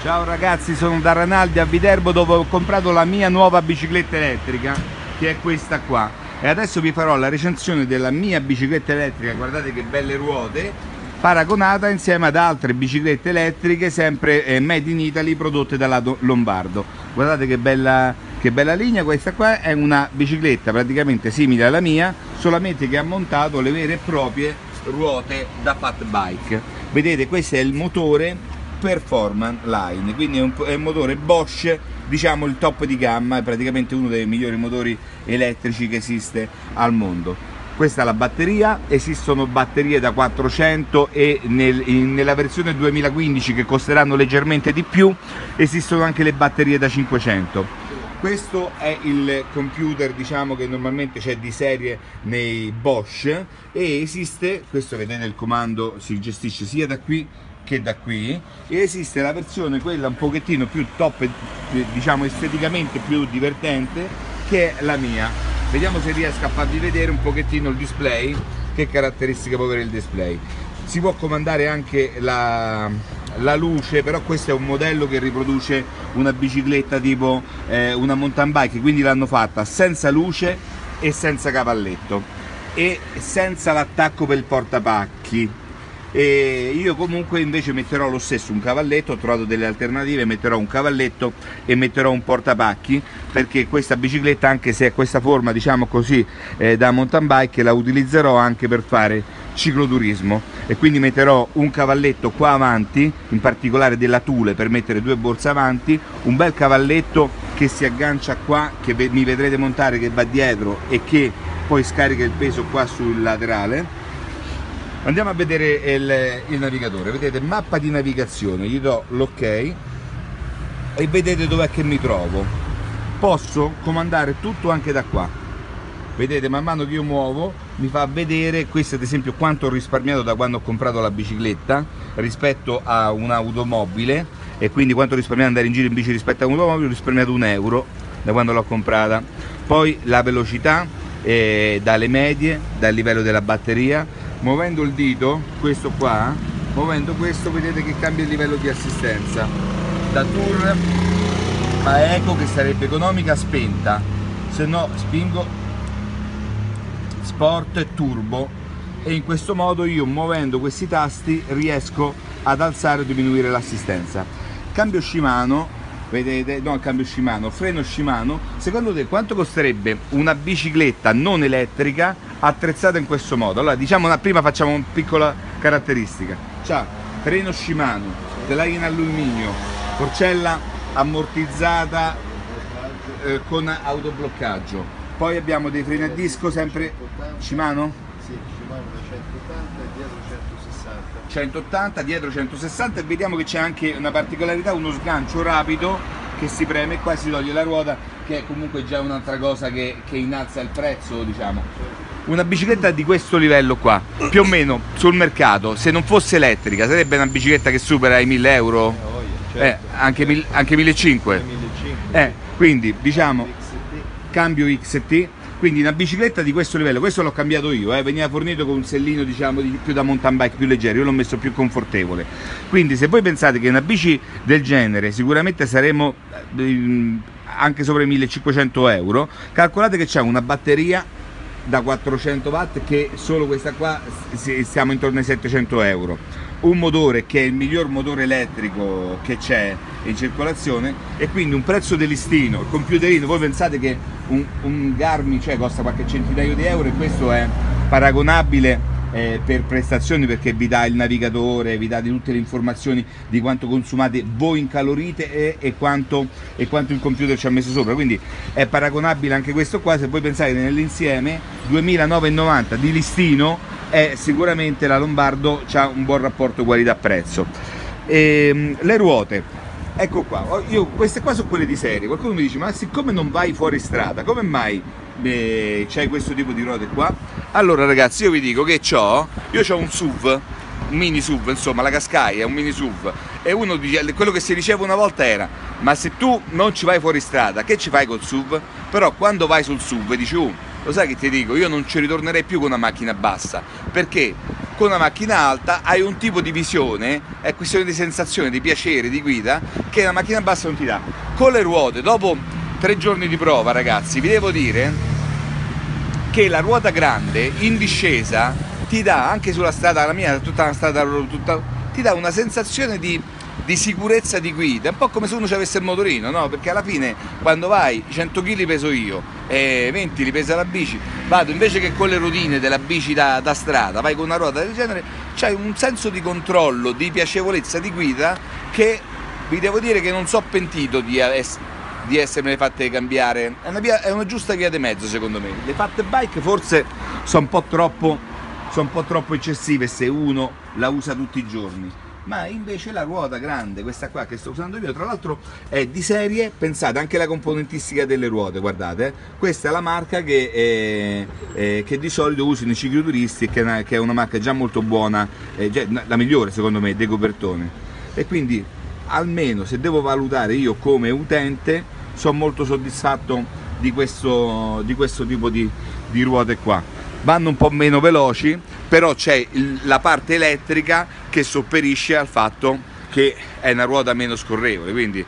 Ciao ragazzi, sono da Ranaldi a Viterbo, dove ho comprato la mia nuova bicicletta elettrica, che è questa qua, e adesso vi farò la recensione della mia bicicletta elettrica. Guardate che belle ruote, paragonata insieme ad altre biciclette elettriche sempre made in Italy, prodotte dalla Lombardo. Guardate che bella linea. Questa qua è una bicicletta praticamente simile alla mia, solamente che ha montato le vere e proprie ruote da fat bike. Vedete, questo è il motore Performance Line, quindi è un motore Bosch, diciamo il top di gamma, è praticamente uno dei migliori motori elettrici che esiste al mondo. Questa è la batteria, esistono batterie da 400 e nella versione 2015, che costeranno leggermente di più, esistono anche le batterie da 500. Questo è il computer, diciamo, che normalmente c'è di serie nei Bosch, e esiste, questo vedete il comando si gestisce sia da qui che da qui, e esiste la versione, quella un pochettino più top, diciamo esteticamente più divertente, che è la mia. Vediamo se riesco a farvi vedere un pochettino il display, che caratteristiche può avere il display. Si può comandare anche la luce, però questo è un modello che riproduce una bicicletta tipo una mountain bike, quindi l'hanno fatta senza luce e senza cavalletto e senza l'attacco per il portapacchi. E io comunque invece metterò lo stesso un cavalletto, ho trovato delle alternative, metterò un cavalletto e metterò un portapacchi, perché questa bicicletta, anche se è questa forma, diciamo così, da mountain bike, la utilizzerò anche per fare cicloturismo, e quindi metterò un cavalletto qua avanti, in particolare della Thule, per mettere due borse avanti, un bel cavalletto che si aggancia qua, che mi vedrete montare, che va dietro e che poi scarica il peso qua sul laterale. Andiamo a vedere il navigatore. Vedete, mappa di navigazione, gli do l'ok e vedete dov'è che mi trovo. Posso comandare tutto anche da qua. Vedete, man mano che io muovo mi fa vedere, questo ad esempio, quanto ho risparmiato da quando ho comprato la bicicletta rispetto a un'automobile, e quindi quanto ho risparmiato andare in giro in bici rispetto a un'automobile. Ho risparmiato €1 da quando l'ho comprata. Poi la velocità, dalle medie, dal livello della batteria. Muovendo il dito, questo qua, muovendo questo, vedete che cambia il livello di assistenza, da tour a eco, che sarebbe economica, spenta, se no spingo sport e turbo, e in questo modo io, muovendo questi tasti, riesco ad alzare o diminuire l'assistenza. Cambio Shimano, vedete, no, cambio Shimano, freno Shimano. Secondo te quanto costerebbe una bicicletta non elettrica attrezzata in questo modo? Allora, diciamo, prima facciamo una piccola caratteristica. C'ha freno Shimano, telaia in alluminio, forcella ammortizzata con autobloccaggio. Poi abbiamo dei freni a disco sempre Shimano? Sì, Shimano da 180 e dietro 160, dietro 160, e vediamo che c'è anche una particolarità, uno sgancio rapido che si preme e qua si toglie la ruota, che è comunque già un'altra cosa che innalza il prezzo, diciamo. Una bicicletta di questo livello qua, più o meno sul mercato, se non fosse elettrica, sarebbe una bicicletta che supera i €1000, certo, anche 1500. Quindi diciamo cambio XT. Quindi una bicicletta di questo livello, questo l'ho cambiato io, veniva fornito con un sellino, diciamo, più da mountain bike, più leggero, io l'ho messo più confortevole. Quindi se voi pensate che una bici del genere sicuramente saremo anche sopra i €1500, calcolate che c'è una batteria da 400 watt, che solo questa qua siamo intorno ai €700, un motore che è il miglior motore elettrico che c'è in circolazione, e quindi un prezzo di listino. Il computerino, voi pensate che un Garmin, cioè, costa qualche centinaio di €, e questo è paragonabile per prestazioni, perché vi dà il navigatore, vi dà di tutte le informazioni di quanto consumate voi in calorite e quanto il computer ci ha messo sopra, quindi è paragonabile anche questo qua. Se voi pensate nell'insieme, €2990 di listino, è sicuramente la Lombardo c'ha un buon rapporto qualità-prezzo. Le ruote, ecco qua, io queste qua sono quelle di serie. Qualcuno mi dice: ma siccome non vai fuori strada, come mai c'hai questo tipo di ruote qua? Allora ragazzi, io vi dico che io ho un SUV, un mini SUV, insomma, la Cascaia è un mini SUV, e uno dice, quello che si diceva una volta era: ma se tu non ci vai fuori strada, che ci fai col SUV? Però quando vai sul SUV dici: lo sai che ti dico, io non ci ritornerei più con una macchina bassa, perché con una macchina alta hai un tipo di visione, è questione di sensazione, di piacere, di guida, che la macchina bassa non ti dà. Con le ruote, dopo 3 giorni di prova, ragazzi, vi devo dire che la ruota grande in discesa ti dà, anche sulla strada, la mia, tutta una strada, ti dà una sensazione di sicurezza di guida, un po' come se uno ci avesse il motorino, no? Perché alla fine quando vai 100 kg peso io e 20 li pesa la bici, vado, invece che con le rodine della bici da strada, vai con una ruota del genere, c'hai un senso di controllo, di piacevolezza di guida che vi devo dire che non so pentito di essermene fatte cambiare. È una giusta via di mezzo, secondo me. Le fatte bike forse sono un po' troppo eccessive se uno la usa tutti i giorni, ma invece la ruota grande, questa qua che sto usando io, tra l'altro è di serie, pensate anche alla componentistica delle ruote, guardate, questa è la marca che di solito uso nei cicloturisti, che è una marca già molto buona, la migliore secondo me dei copertoni, e quindi almeno se devo valutare io come utente sono molto soddisfatto di questo tipo di ruote qua. Vanno un po' meno veloci, però c'è la parte elettrica che sopperisce al fatto che è una ruota meno scorrevole, quindi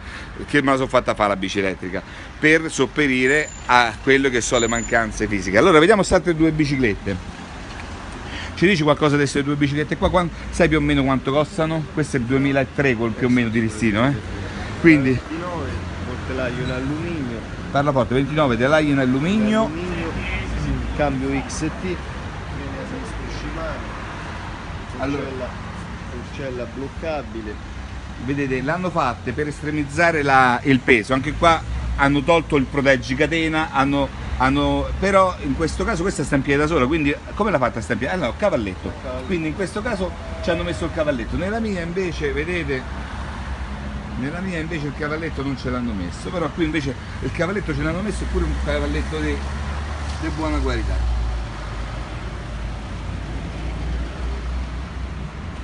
che me la sono fatta fare la bici elettrica per sopperire a quello che sono le mancanze fisiche. Allora vediamo queste altre due biciclette. Ci dici qualcosa di queste due biciclette qua? Sai più o meno quanto costano? Queste 2003 col più o meno di listino, eh? Quindi 29 portelaio in alluminio. Parla forte, 29 telaio in alluminio. Cambio XT, viene a Shimano, forcella bloccabile. Vedete, l'hanno fatte per estremizzare il peso, anche qua hanno tolto il proteggicatena, però in questo caso questa sta in piedi da sola, quindi come l'ha fatta sta in piedi? No, cavalletto, quindi in questo caso ci hanno messo il cavalletto. Nella mia invece, vedete, nella mia invece il cavalletto non ce l'hanno messo, però qui invece il cavalletto ce l'hanno messo, eppure un cavalletto di buona qualità.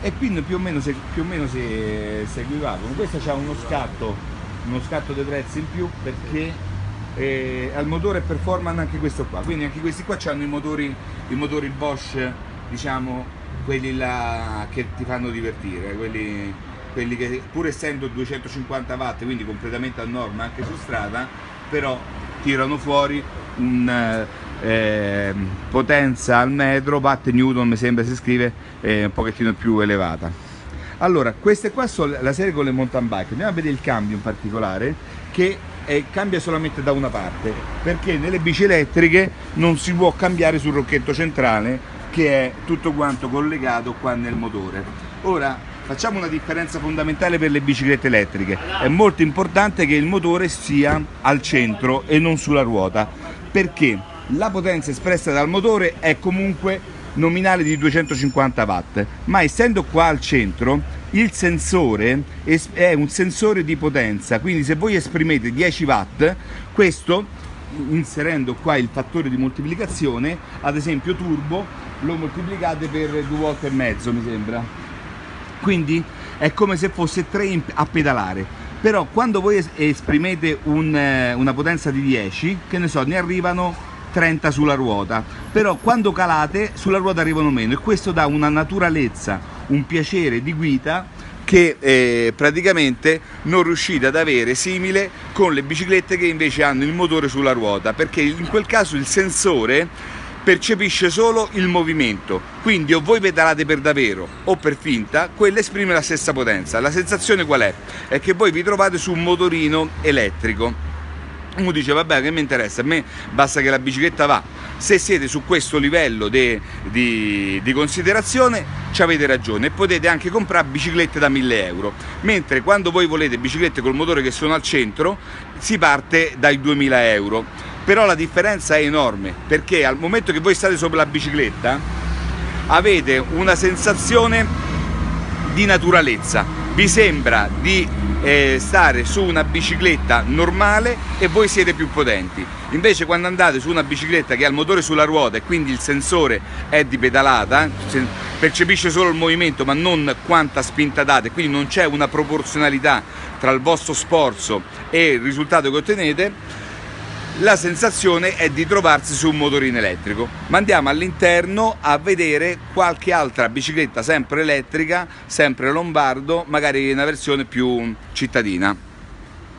E quindi più o meno se equivale. Questa c'ha uno scatto dei prezzi in più, perché al motore performance anche questo qua, quindi anche questi qua hanno i motori Bosch, diciamo quelli là che ti fanno divertire, quelli che pur essendo 250 watt, quindi completamente a norma anche su strada, però tirano fuori potenza al metro, watt newton mi sembra si scrive, un pochettino più elevata. Allora queste qua sono la serie con le mountain bike. Andiamo a vedere il cambio in particolare, che cambia solamente da una parte, perché nelle bici elettriche non si può cambiare sul rocchetto centrale, che è tutto quanto collegato qua nel motore. Ora facciamo una differenza fondamentale per le biciclette elettriche: è molto importante che il motore sia al centro e non sulla ruota, perché la potenza espressa dal motore è comunque nominale di 250 watt, ma essendo qua al centro il sensore è un sensore di potenza, quindi se voi esprimete 10 watt, questo, inserendo qua il fattore di moltiplicazione, ad esempio turbo, lo moltiplicate per 2,5 volte mi sembra, quindi è come se fosse 3 a pedalare. Però quando voi esprimete una potenza di 10, che ne so, ne arrivano 30 sulla ruota, però quando calate sulla ruota arrivano meno, e questo dà una naturalezza, un piacere di guida che praticamente non riuscite ad avere simile con le biciclette che invece hanno il motore sulla ruota, perché in quel caso il sensore percepisce solo il movimento, quindi o voi pedalate per davvero o per finta, quella esprime la stessa potenza. La sensazione qual è? È che voi vi trovate su un motorino elettrico. Uno dice vabbè, che mi interessa, a me basta che la bicicletta va. Se siete su questo livello di considerazione ci avete ragione, e potete anche comprare biciclette da 1.000 euro, mentre quando voi volete biciclette col motore che sono al centro si parte dai 2.000 euro. Però la differenza è enorme, perché al momento che voi state sopra la bicicletta avete una sensazione di naturalezza, vi sembra di stare su una bicicletta normale e voi siete più potenti. Invece quando andate su una bicicletta che ha il motore sulla ruota e quindi il sensore è di pedalata, percepisce solo il movimento ma non quanta spinta date, quindi non c'è una proporzionalità tra il vostro sforzo e il risultato che ottenete, la sensazione è di trovarsi su un motorino elettrico. Ma andiamo all'interno a vedere qualche altra bicicletta sempre elettrica, sempre Lombardo, magari in una versione più cittadina.